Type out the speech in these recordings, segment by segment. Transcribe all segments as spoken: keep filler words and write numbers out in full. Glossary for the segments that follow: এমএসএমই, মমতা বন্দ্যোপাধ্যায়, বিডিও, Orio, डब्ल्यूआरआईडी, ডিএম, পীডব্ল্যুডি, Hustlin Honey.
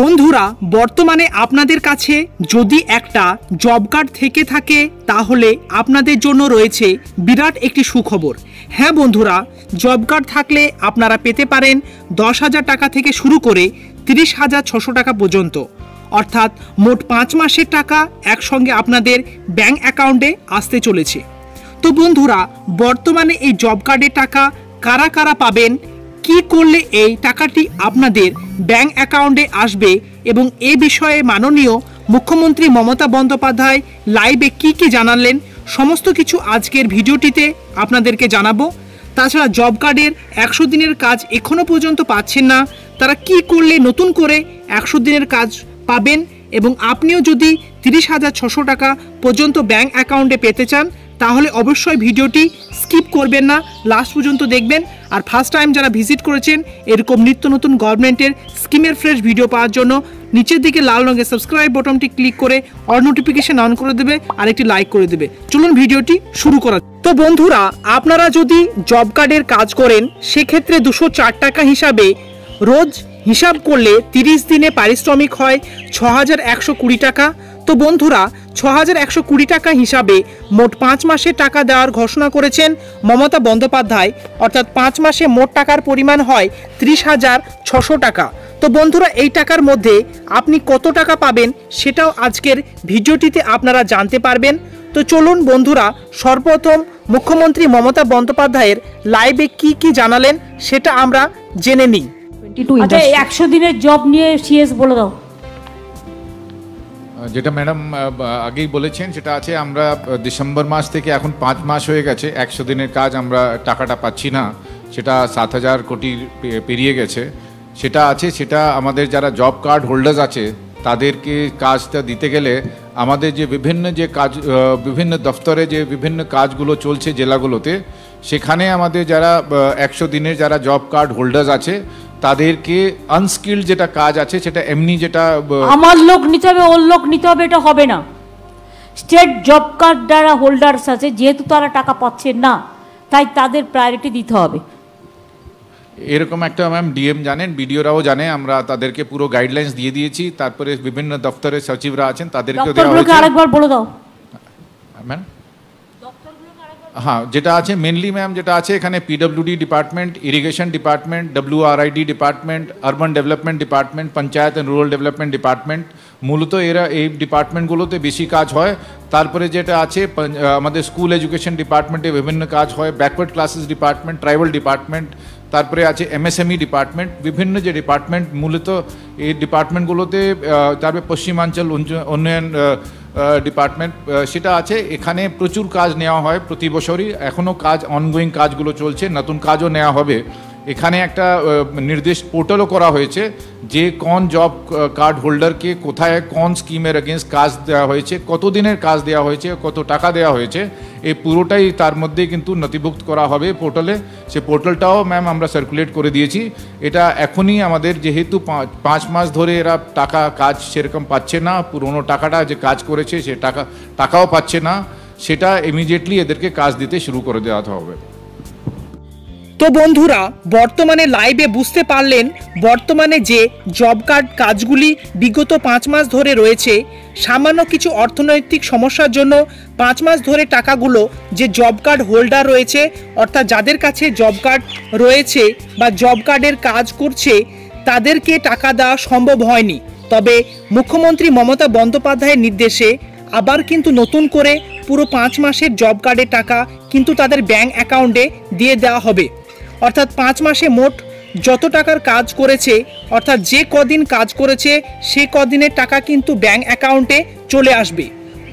বন্ধুরা বর্তমানে আপনাদের কাছে যদি একটা জব কার্ড থেকে থাকে তাহলে আপনাদের জন্য রয়েছে বিরাট একটি সুখবর। হ্যাঁ বন্ধুরা, জব কার্ড থাকলে আপনারা পেতে পারেন দশ হাজার টাকা থেকে শুরু করে তিরিশ হাজার ছশো টাকা পর্যন্ত, অর্থাৎ মোট পাঁচ মাসের টাকা একসঙ্গে আপনাদের ব্যাঙ্ক অ্যাকাউন্টে আসতে চলেছে। তো বন্ধুরা বর্তমানে এই জব কার্ডের টাকা কারা কারা পাবেন, কি করলে এই টাকাটি আপনাদের ব্যাঙ্ক অ্যাকাউন্টে আসবে এবং এ বিষয়ে মাননীয় মুখ্যমন্ত্রী মমতা বন্দ্যোপাধ্যায় লাইভে কি কি জানালেন সমস্ত কিছু আজকের ভিডিওটিতে আপনাদেরকে জানাবো। তাছাড়া জব কার্ডের একশো দিনের কাজ এখনও পর্যন্ত পাচ্ছেন না, তারা কি করলে নতুন করে একশো দিনের কাজ পাবেন এবং আপনিও যদি তিরিশ হাজার ছশো টাকা পর্যন্ত ব্যাঙ্ক অ্যাকাউন্টে পেতে চান তাহলে অবশ্যই ভিডিওটি স্কিপ করবেন না, লাস্ট পর্যন্ত দেখবেন। আর ফার্স্ট টাইম যারা ভিজিট করেছেন এরকম নিত্য নতুন গভর্নমেন্টের স্কিমের ফ্রেশ ভিডিও পাওয়ার জন্য নিচের দিকে লাল রঙের সাবস্ক্রাইব বাটনটি ক্লিক করে অল নোটিফিকেশন অন করে দেবে আর একটি লাইক করে দেবে। চলুন ভিডিওটি শুরু করা। তো বন্ধুরা আপনারা যদি জব কার্ডের কাজ করেন সেক্ষেত্রে দুশো চার টাকা হিসাবে রোজ হিসাব করলে তিরিশ দিনে পারিশ্রমিক হয় ছ হাজার একশো কুড়ি টাকা। তো বন্ধুরা ছ হাজার একশো কুড়ি টাকা হিসাবে মোট পাঁচ মাসে টাকা দেওয়ার ঘোষণা করেছেন মমতা বন্দ্যোপাধ্যায়, অর্থাৎ পাঁচ মাসে মোট টাকার পরিমাণ হয় ত্রিশ হাজার ছশো টাকা। তো বন্ধুরা এই টাকার মধ্যে আপনি কত টাকা পাবেন সেটাও আজকের ভিডিওটিতে আপনারা জানতে পারবেন। তো চলুন বন্ধুরা সর্বপ্রথম মুখ্যমন্ত্রী মমতা বন্দ্যোপাধ্যায়ের লাইভে কি কি জানালেন সেটা আমরা জেনে নিই। আচ্ছা একশো দিনের জব নিয়ে সিএস বলে দাও। যেটা ম্যাডাম আগেই বলেছেন সেটা আছে, আমরা ডিসেম্বর মাস থেকে এখন পাঁচ মাস হয়ে গেছে, একশো দিনের কাজ আমরা টাকাটা পাচ্ছি না, সেটা সাত হাজার কোটি পেরিয়ে গেছে সেটা আছে। সেটা আমাদের যারা জব কার্ড হোল্ডার্স আছে তাদেরকে কাজটা দিতে গেলে আমাদের যে বিভিন্ন যে কাজ বিভিন্ন দফতরে যে বিভিন্ন কাজগুলো চলছে জেলাগুলোতে, সেখানে আমাদের যারা একশো দিনের যারা জব কার্ড হোল্ডার্স আছে তাদেরকে আনস্কিল্ড যেটা কাজ আছে সেটা এমনি যেটা আমার লোক নিতে হবে ওর লোক নিতে হবে এটা হবে না। স্টেট জব কার্ড যারা হোল্ডার্স আছে যেহেতু তারা টাকা পাচ্ছেন না তাই তাদের প্রায়োরিটি দিতে হবে, এরকম একটা ম্যাম ডিএম জানেন বিডিওরাও জানে, আমরা তাদেরকে পুরো গাইডলাইন্স দিয়ে দিয়েছি। তারপরে বিভিন্ন দপ্তরের সচিবরা আছেন তাদেরকেও দেওয়া হয়েছে। আরেকবার বলে দাও ম্যাম। हाँ जेटा आछे मेनली मैम जेटा आछे एखाने PWD department, irrigation department, डब्ल्यूआरआईडी department, urban development department, panchayat and rural development department मूलत एरा ए डिपार्टमेंटगुलोते बेशी काज हय। तारपरे जेटा आछे आमादेर स्कूल एजुकेशन डिपार्टमेंटे विभिन्न काज हय, backward classes department, tribal department, তারপরে আছে এমএসএমই ডিপার্টমেন্ট, বিভিন্ন যে ডিপার্টমেন্ট মূলত এই ডিপার্টমেন্টগুলোতে, তারপরে পশ্চিমাঞ্চল উন্নয়ন ডিপার্টমেন্ট সেটা আছে। এখানে প্রচুর কাজ নেওয়া হয় প্রতি বছরই, এখনও কাজ অনগোয়িং কাজগুলো চলছে, নতুন কাজও নেওয়া হবে। এখানে একটা নির্দেশ পোর্টালও করা হয়েছে যে কোন জব কার্ড হোল্ডারকে কোথায় কোন স্কিমের এগেনস্ট কাজ দেওয়া হয়েছে, কত দিনের কাজ দেওয়া হয়েছে, কত টাকা দেওয়া হয়েছে, এই পুরোটাই তার মধ্যে কিন্তু নথিভুক্ত করা হবে পোর্টালে। সে পোর্টালটাও ম্যাম আমরা সার্কুলেট করে দিয়েছি। এটা এখনই আমাদের যেহেতু পাঁচ মাস ধরে এরা টাকা কাজ সেরকম পাচ্ছে না, পুরোনো টাকাটা যে কাজ করেছে সে টাকা টাকাও পাচ্ছে না, সেটা ইমিডিয়েটলি এদেরকে কাজ দিতে শুরু করে দেওয়া হবে। তো বন্ধুরা বর্তমানে লাইভে বুঝতে পারলেন বর্তমানে যে জব কার্ড কাজগুলি বিগত পাঁচ মাস ধরে রয়েছে, সামান্য কিছু অর্থনৈতিক সমস্যার জন্য পাঁচ মাস ধরে টাকাগুলো যে জব কার্ড হোল্ডার রয়েছে, অর্থাৎ যাদের কাছে জব কার্ড রয়েছে বা জব কার্ডের কাজ করছে তাদেরকে টাকা দেওয়া সম্ভব হয়নি। তবে মুখ্যমন্ত্রী মমতা বন্দ্যোপাধ্যায়ের নির্দেশে আবার কিন্তু নতুন করে পুরো পাঁচ মাসের জব কার্ডের টাকা কিন্তু তাদের ব্যাঙ্ক অ্যাকাউন্টে দিয়ে দেওয়া হবে, অর্থাৎ পাঁচ মাসে মোট যত টাকার কাজ করেছে অর্থাৎ যে কদিন কাজ করেছে সে কদিনের টাকা কিন্তু ব্যাঙ্ক অ্যাকাউন্টে চলে আসবে।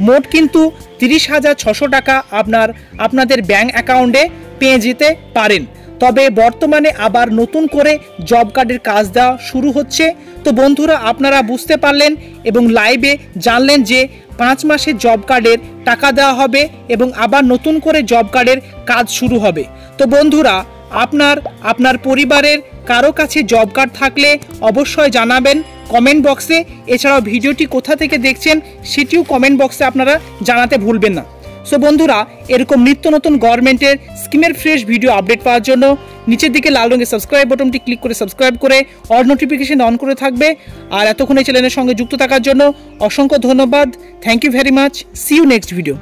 মোট কিন্তু তিরিশ হাজার ছশো টাকা আপনার আপনাদের ব্যাঙ্ক অ্যাকাউন্টে পেয়ে যেতে পারেন। তবে বর্তমানে আবার নতুন করে জব কার্ডের কাজ দেওয়া শুরু হচ্ছে। তো বন্ধুরা আপনারা বুঝতে পারলেন এবং লাইভে জানলেন যে পাঁচ মাসের জব কার্ডের টাকা দেওয়া হবে এবং আবার নতুন করে জব কার্ডের কাজ শুরু হবে। তো বন্ধুরা আপনার আপনার পরিবারের কারো কাছে জব কার্ড থাকলে অবশ্যই জানাবেন কমেন্ট বক্সে। এছাড়াও ভিডিওটি কোথা থেকে দেখছেন সেটিও কমেন্ট বক্সে আপনারা জানাতে ভুলবেন না। সো বন্ধুরা এরকম নিত্য নতুন গভর্নমেন্টের স্কিমের ফ্রেশ ভিডিও আপডেট পাওয়ার জন্য নিচের দিকে লাল রঙের সাবস্ক্রাইব বাটনটি ক্লিক করে সাবস্ক্রাইব করে অল নোটিফিকেশন অন করে থাকবে। আর এতক্ষণ এই চ্যানেলের সঙ্গে যুক্ত থাকার জন্য অসংখ্য ধন্যবাদ। Thank you very much. See you next video.